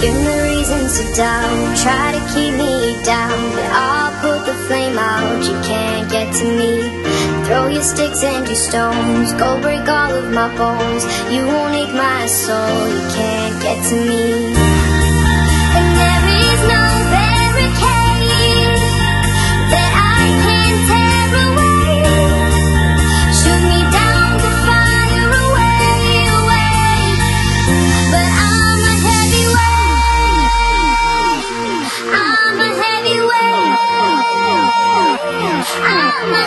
Give me reasons to doubt, try to keep me down, but I'll put the flame out, you can't get to me. Throw your sticks and your stones, go break all of my bones. You won't ache my soul, you can't get to me. And there is no barricade that I can tear away. Shoot me down to fire away, away, but I'm a heavyweight, I'm a heavyweight, I'm a heavyweight, I'm a heavyweight.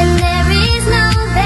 And there is no